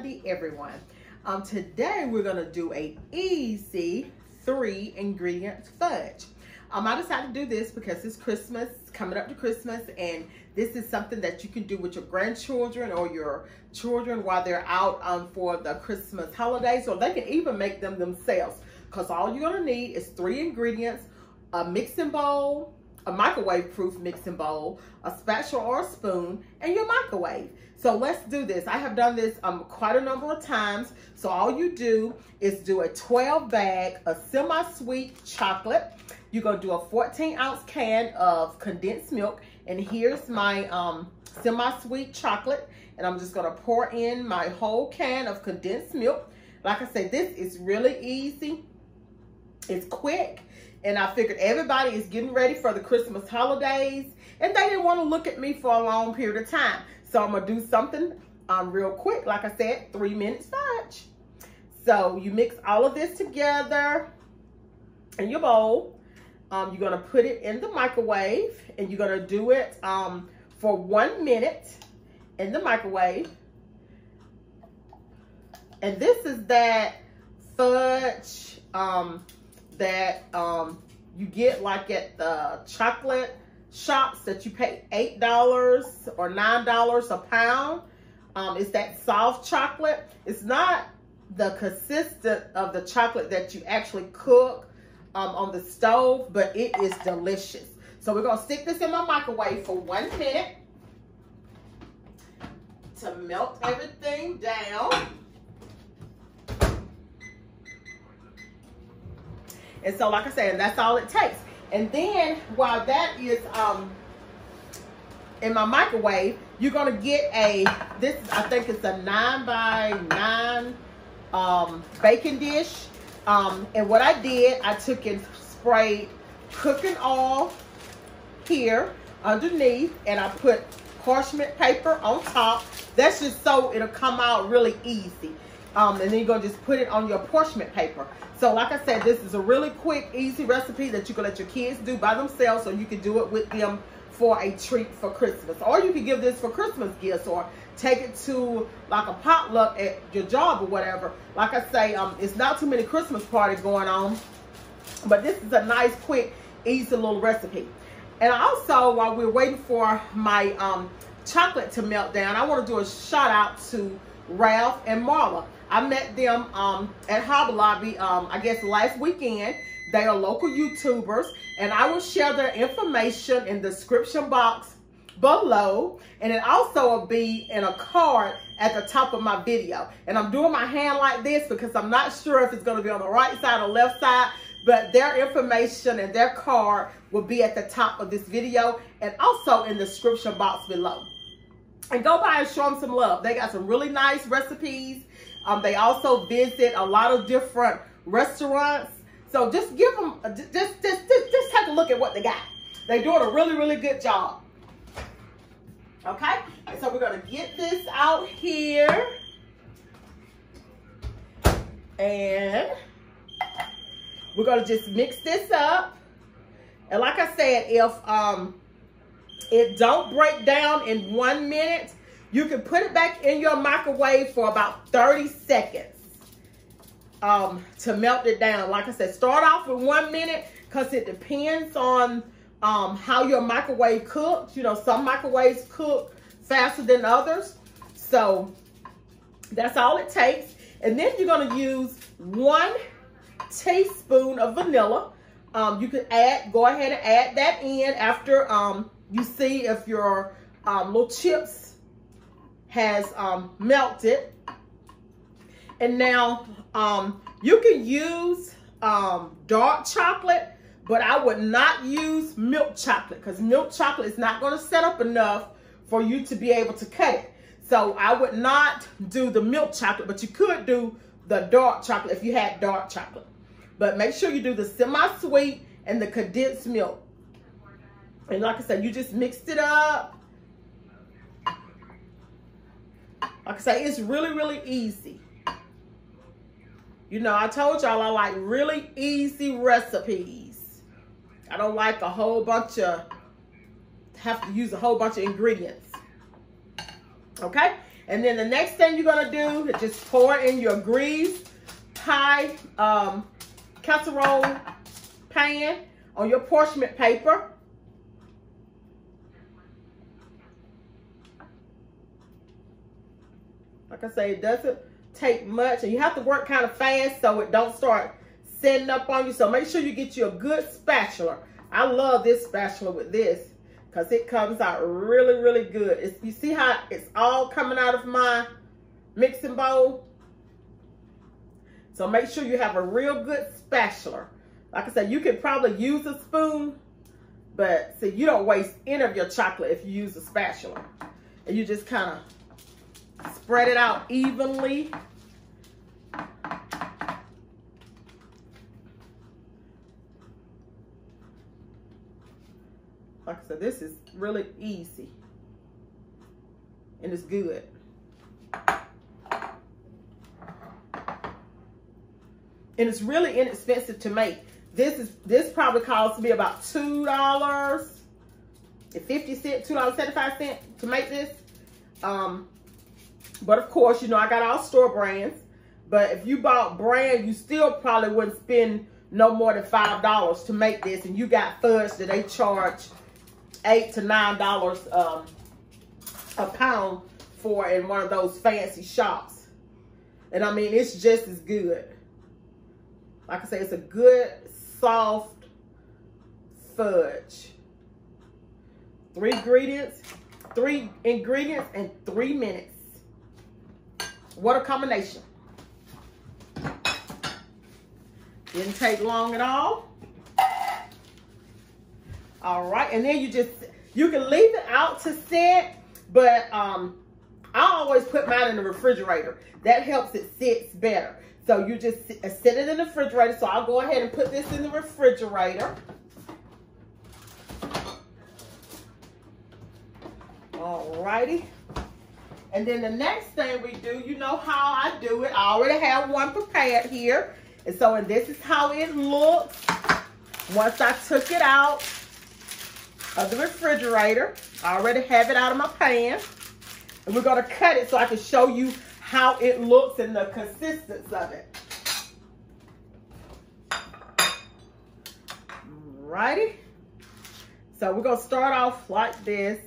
Sunday, everyone. Today we're gonna do a easy 3-ingredient fudge. I decided to do this because it's Christmas, coming up to Christmas, and this is something that you can do with your grandchildren or your children while they're out for the Christmas holidays, or they can even make them themselves, because all you're gonna need is 3 ingredients, a mixing bowl, a microwave-proof mixing bowl, a spatula or a spoon, and your microwave. So let's do this. I have done this quite a number of times. So all you do is do a 12 bag of semi-sweet chocolate. You're gonna do a 14-ounce can of condensed milk. And here's my semi-sweet chocolate. And I'm just gonna pour in my whole can of condensed milk. Like I said, this is really easy. It's quick. And I figured everybody is getting ready for the Christmas holidays, and they didn't want to look at me for a long period of time. So I'm going to do something real quick. Like I said, 3-minute fudge. So you mix all of this together in your bowl. You're going to put it in the microwave, and you're going to do it for 1 minute in the microwave. And this is that fudge that you get like at the chocolate shops that you pay $8 or $9 a pound. It's that soft chocolate. It's not the consistent of the chocolate that you actually cook on the stove, but it is delicious. So we're gonna stick this in my microwave for 1 minute to melt everything down. And so, like I said, that's all it takes. And then, while that is in my microwave, you're gonna get a, I think it's a 9x9 baking dish. And what I did, I took and sprayed cooking oil here underneath, and I put parchment paper on top. That's just so it'll come out really easy. And then you're going to just put it on your parchment paper. So like I said, this is a really quick, easy recipe that you can let your kids do by themselves, or you can do it with them for a treat for Christmas. Or you can give this for Christmas gifts, or take it to like a potluck at your job or whatever. Like I say, it's not too many Christmas parties going on, but this is a nice, quick, easy little recipe. And also, while we're waiting for my chocolate to melt down, I want to do a shout out to Ralph and Marla. I met them at Hobby Lobby, I guess last weekend. They are local YouTubers, and I will share their information in the description box below, and it also will be in a card at the top of my video. And I'm doing my hand like this because I'm not sure if it's going to be on the right side or left side, but their information and their card will be at the top of this video and also in the description box below. And go by and show them some love. They got some really nice recipes. They also visit a lot of different restaurants. So just give them, just take a look at what they got. They're doing a really, really good job. Okay? And so we're going to get this out here. And we're going to just mix this up. And like I said, if it don't break down in 1 minute, you can put it back in your microwave for about 30 seconds to melt it down. Like I said, start off with 1 minute, because it depends on how your microwave cooks. You know, some microwaves cook faster than others. So that's all it takes. And then you're going to use 1 teaspoon of vanilla. You can go ahead and add that in after you see if your little chips has melted. And now you can use dark chocolate, but I would not use milk chocolate, because milk chocolate is not going to set up enough for you to be able to cut it. So I would not do the milk chocolate, but you could do the dark chocolate if you had dark chocolate. But make sure you do the semi-sweet and the condensed milk. And like I said, you just mixed it up. Like I say, it's really, really easy. You know, I told y'all I like really easy recipes. I don't like a whole bunch of, have to use a whole bunch of ingredients. Okay? And then the next thing you're gonna do is just pour in your greased pie casserole pan on your parchment paper. Like I say, it doesn't take much, and you have to work kind of fast so it don't start setting up on you. So make sure you get you a good spatula. I love this spatula with this because it comes out really, really good. It's, you see how it's all coming out of my mixing bowl? So make sure you have a real good spatula. Like I said, you could probably use a spoon, but see, you don't waste any of your chocolate if you use a spatula. And you just kind of spread it out evenly. Like I said, this is really easy and it's good. And it's really inexpensive to make. This probably cost me about $2.50, $2.75 to make this. But of course, you know, I got all store brands, but if you bought brand, you still probably wouldn't spend no more than $5 to make this. And you got fudge that they charge $8 to $9 a pound for in one of those fancy shops. And I mean, it's just as good. Like I say, it's a good, soft fudge. Three ingredients in 3 minutes. What a combination. Didn't take long at all. All right, and then you can leave it out to set, but I always put mine in the refrigerator. That helps it sit better. So you just set it in the refrigerator. So I'll go ahead and put this in the refrigerator. All righty. And then the next thing we do, you know how I do it. I already have one prepared here. And so, and this is how it looks once I took it out of the refrigerator. I already have it out of my pan. And we're going to cut it so I can show you how it looks and the consistency of it. Alrighty. So we're going to start off like this.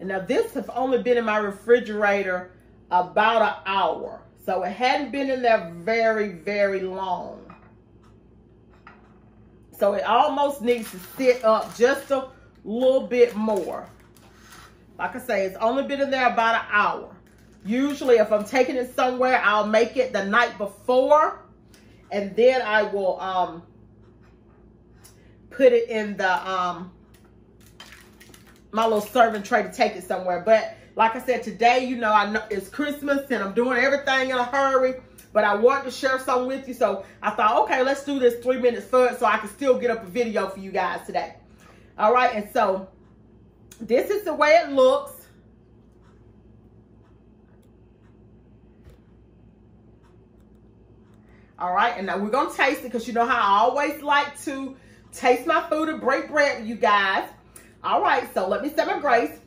And now this has only been in my refrigerator about an hour. So it hadn't been in there very, very long. So it almost needs to sit up just a little bit more. Like I say, it's only been in there about an hour. Usually if I'm taking it somewhere, I'll make it the night before. And then I will put it in the... my little serving tray to take it somewhere. But like I said, today, you know, I know it's Christmas and I'm doing everything in a hurry, but I wanted to share something with you. So I thought, okay, let's do this 3 minutes fudge so I can still get up a video for you guys today. All right. And so this is the way it looks. All right. And now we're going to taste it because you know how I always like to taste my food and break bread with you guys. All right, so let me say my grace.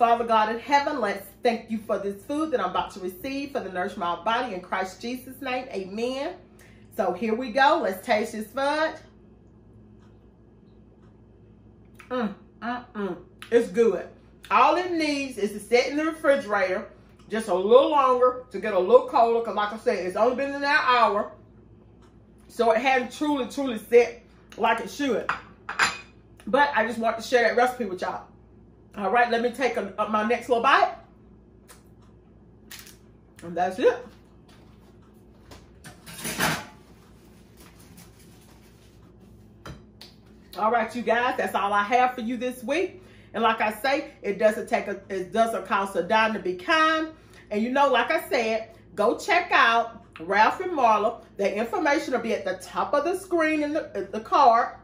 Father God in heaven, let's thank you for this food that I'm about to receive for the nourishment of my body in Christ Jesus' name. Amen. So here we go. Let's taste this fudge. It's good. All it needs is to sit in the refrigerator just a little longer to get a little colder because, like I said, it's only been in an hour. So it hadn't truly set like it should. But I just want to share that recipe with y'all. All right, let me take my next little bite. And that's it. All right, you guys, that's all I have for you this week. And like I say, it doesn't cost a dime to be kind. And you know, like I said, go check out Ralph and Marla. The information will be at the top of the screen in the card.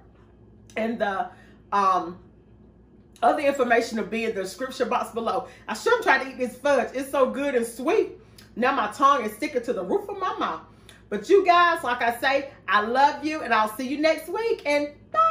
And the... other information will be in the description box below. I should try to eat this fudge. It's so good and sweet. Now my tongue is sticking to the roof of my mouth. But you guys, like I say, I love you, and I'll see you next week, and bye.